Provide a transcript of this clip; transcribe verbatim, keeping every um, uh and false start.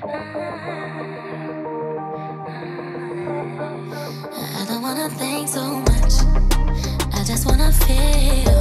I don't wanna think so much, I just wanna feel.